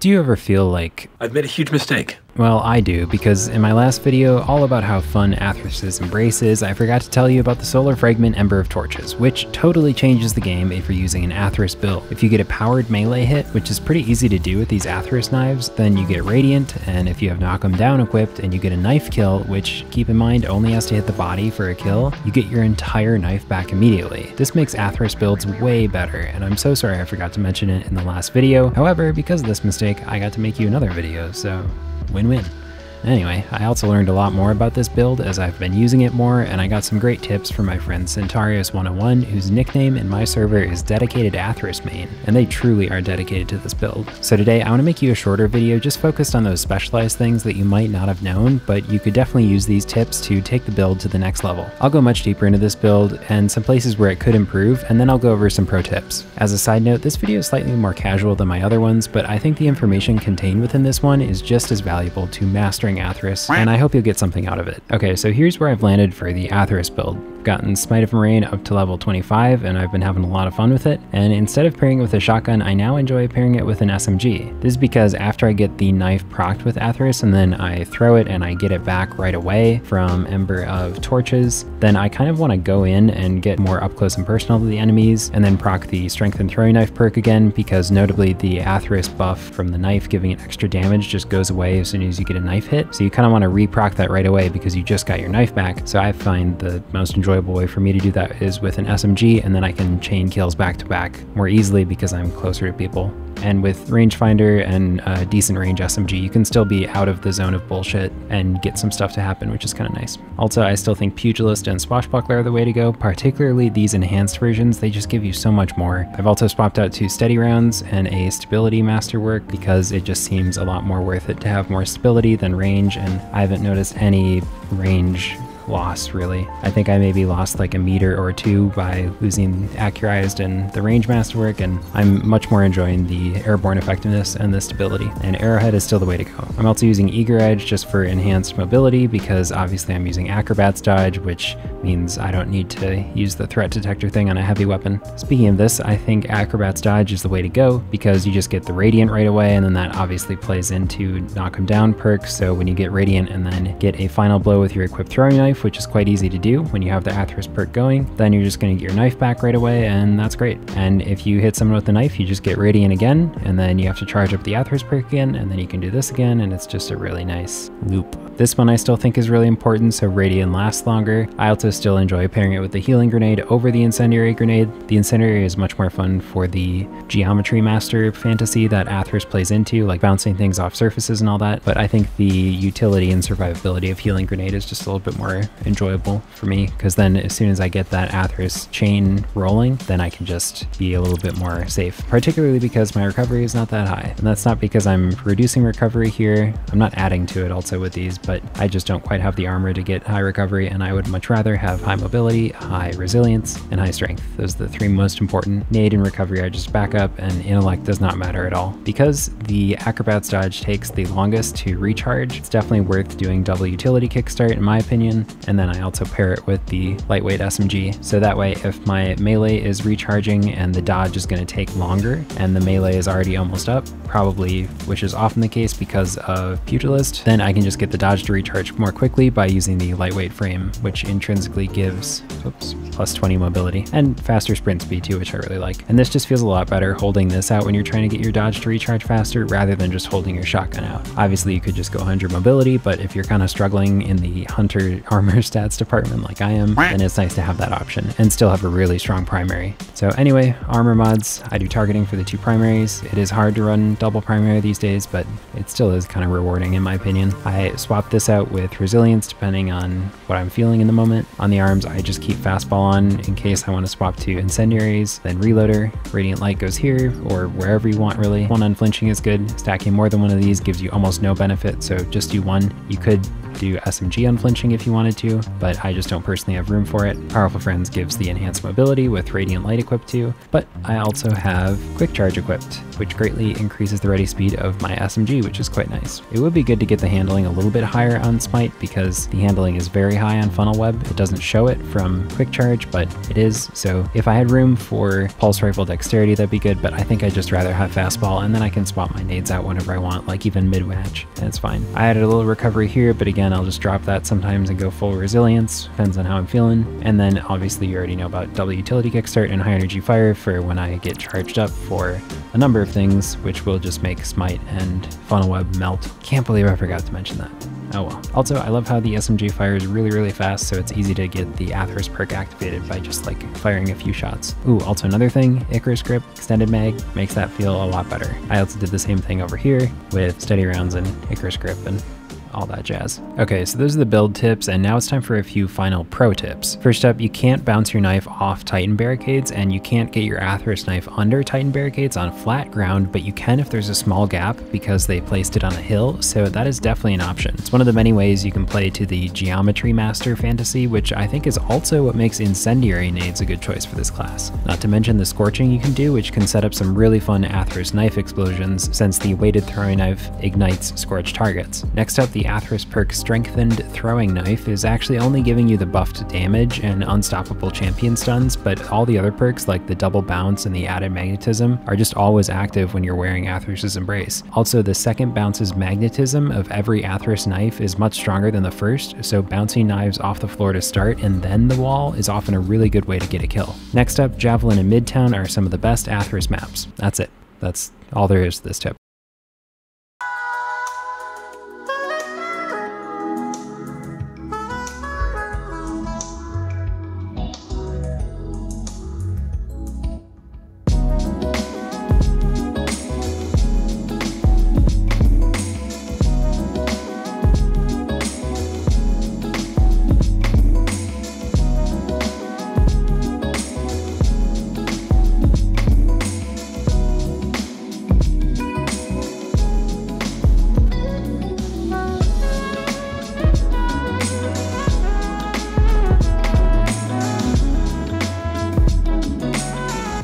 Do you ever feel like I've made a huge mistake? Well, I do, because in my last video all about how fun Athrys' Embrace is, I forgot to tell you about the Solar Fragment Ember of Torches, which totally changes the game if you're using an Athrys build. If you get a powered melee hit, which is pretty easy to do with these Athrys knives, then you get Radiant, and if you have Knock 'em Down equipped and you get a knife kill, which keep in mind only has to hit the body for a kill, you get your entire knife back immediately. This makes Athrys builds way better, and I'm so sorry I forgot to mention it in the last video. However, because of this mistake, I got to make you another video, so win-win. Anyway, I also learned a lot more about this build as I've been using it more, and I got some great tips from my friend Centarius101, whose nickname in my server is Dedicated Athrys Main, and they truly are dedicated to this build. So today I want to make you a shorter video just focused on those specialized things that you might not have known, but you could definitely use these tips to take the build to the next level. I'll go much deeper into this build and some places where it could improve, and then I'll go over some pro tips. As a side note, this video is slightly more casual than my other ones, but I think the information contained within this one is just as valuable to mastering Athrys, and I hope you'll get something out of it. Okay, so here's where I've landed for the Athrys build. I've gotten Smite of Merain up to level 25, and I've been having a lot of fun with it, and instead of pairing it with a shotgun, I now enjoy pairing it with an SMG. This is because after I get the knife procced with Athrys, and then I throw it and I get it back right away from Ember of Torches, then I kind of want to go in and get more up close and personal to the enemies, and then proc the Strength and Throwing Knife perk again, because notably the Athrys buff from the knife giving it extra damage just goes away as soon as you get a knife hit. So you kind of want to re-proc that right away because you just got your knife back. So I find the most enjoyable way for me to do that is with an SMG, and then I can chain kills back to back more easily because I'm closer to people. And with rangefinder and a decent range SMG, you can still be out of the zone of bullshit and get some stuff to happen, which is kind of nice. Also, I still think Pugilist and Swashbuckler are the way to go, particularly these enhanced versions. They just give you so much more. I've also swapped out two steady rounds and a stability masterwork because it just seems a lot more worth it to have more stability than range, and I haven't noticed any range loss really. I think I maybe lost like a meter or two by losing accurized and the range masterwork, and I'm much more enjoying the airborne effectiveness and the stability, and arrowhead is still the way to go. I'm also using Eager Edge just for enhanced mobility because obviously I'm using Acrobat's Dodge, which means I don't need to use the threat detector thing on a heavy weapon. Speaking of this, I think Acrobat's Dodge is the way to go because you just get the Radiant right away, and then that obviously plays into Knock 'em Down perks. So when you get Radiant and then get a final blow with your equipped throwing knife, which is quite easy to do when you have the Athrys perk going, then you're just going to get your knife back right away, and that's great. And if you hit someone with the knife, you just get Radiant again, and then you have to charge up the Athrys perk again, and then you can do this again, and it's just a really nice loop. This one I still think is really important, so Radiant lasts longer. I also still enjoy pairing it with the Healing Grenade over the Incendiary Grenade. The Incendiary is much more fun for the Geometry Master fantasy that Athrys plays into, like bouncing things off surfaces and all that, but I think the utility and survivability of Healing Grenade is just a little bit more enjoyable for me, because then as soon as I get that Athrys chain rolling, then I can just be a little bit more safe, particularly because my recovery is not that high. And that's not because I'm reducing recovery here. I'm not adding to it also with these, but I just don't quite have the armor to get high recovery, and I would much rather have high mobility, high resilience, and high strength. Those are the three most important. Nade and recovery I just back up, and intellect does not matter at all. Because the Acrobat's Dodge takes the longest to recharge, it's definitely worth doing double utility kickstart in my opinion. And then I also pair it with the lightweight SMG. So that way, if my melee is recharging and the dodge is going to take longer and the melee is already almost up, probably, which is often the case because of Pugilist, then I can just get the dodge to recharge more quickly by using the lightweight frame, which intrinsically gives plus 20 mobility and faster sprint speed too, which I really like. And this just feels a lot better holding this out when you're trying to get your dodge to recharge faster rather than just holding your shotgun out. Obviously, you could just go 100 mobility, but if you're kind of struggling in the hunter armor stats department like I am, then it's nice to have that option and still have a really strong primary. So anyway, armor mods, I do targeting for the two primaries. It is hard to run double primary these days, but it still is kind of rewarding in my opinion. I swap this out with resilience depending on what I'm feeling in the moment. On the arms, I just keep fastball on in case I want to swap to incendiaries, then reloader. Radiant light goes here or wherever you want really. One unflinching is good. Stacking more than one of these gives you almost no benefit, so just do one. You could do SMG Unflinching if you wanted to, but I just don't personally have room for it. Powerful Friends gives the enhanced mobility with Radiant Light equipped too, but I also have Quick Charge equipped, which greatly increases the ready speed of my SMG, which is quite nice. It would be good to get the handling a little bit higher on Smite because the handling is very high on Funnel Web. It doesn't show it from Quick Charge, but it is. So if I had room for Pulse Rifle Dexterity, that'd be good, but I think I'd just rather have Fastball, and then I can swap my nades out whenever I want, like even mid-match, and it's fine. I added a little recovery here, but again, I'll just drop that sometimes and go full resilience, depends on how I'm feeling. And then obviously you already know about double utility kickstart and high energy fire for when I get charged up for a number of things, which will just make Smite and Funnel Web melt. Can't believe I forgot to mention that. Oh well. Also, I love how the SMG fires really fast, so it's easy to get the Athrys perk activated by just like firing a few shots. Ooh, also another thing, Icarus Grip, extended mag, makes that feel a lot better. I also did the same thing over here with steady rounds and Icarus Grip and all that jazz. Okay, so those are the build tips, and now it's time for a few final pro tips. First up, you can't bounce your knife off Titan barricades, and you can't get your Athrys knife under Titan barricades on flat ground, but you can if there's a small gap because they placed it on a hill, so that is definitely an option. It's one of the many ways you can play to the Geometry Master fantasy, which I think is also what makes Incendiary Grenades a good choice for this class. Not to mention the scorching you can do, which can set up some really fun Athrys knife explosions since the weighted throwing knife ignites scorched targets. Next up, the Athrys perk Strengthened Throwing Knife is actually only giving you the buffed damage and unstoppable champion stuns, but all the other perks like the double bounce and the added magnetism are just always active when you're wearing Athrys' Embrace. Also, the second bounce's magnetism of every Athrys knife is much stronger than the first, so bouncing knives off the floor to start and then the wall is often a really good way to get a kill. Next up, Javelin and Midtown are some of the best Athrys maps. That's it. That's all there is to this tip.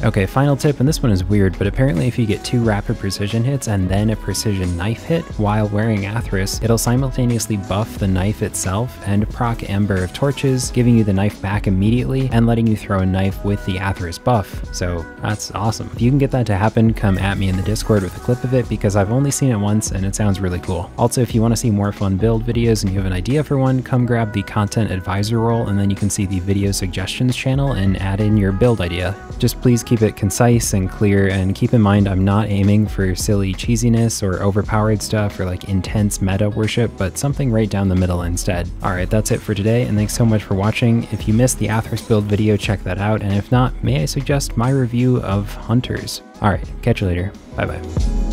Okay, final tip, and this one is weird, but apparently if you get two rapid precision hits and then a precision knife hit while wearing Athrys, it'll simultaneously buff the knife itself and proc Ember of Torches, giving you the knife back immediately and letting you throw a knife with the Athrys buff. So that's awesome. If you can get that to happen, come at me in the Discord with a clip of it because I've only seen it once and it sounds really cool. Also, if you want to see more fun build videos and you have an idea for one, come grab the content advisor role and then you can see the video suggestions channel and add in your build idea. Just please keep it concise and clear, and keep in mind I'm not aiming for silly cheesiness or overpowered stuff or like intense meta worship, but something right down the middle instead. Alright, that's it for today, and thanks so much for watching. If you missed the Athrys build video, check that out, and if not, may I suggest my review of Hunters. Alright, catch you later. Bye bye.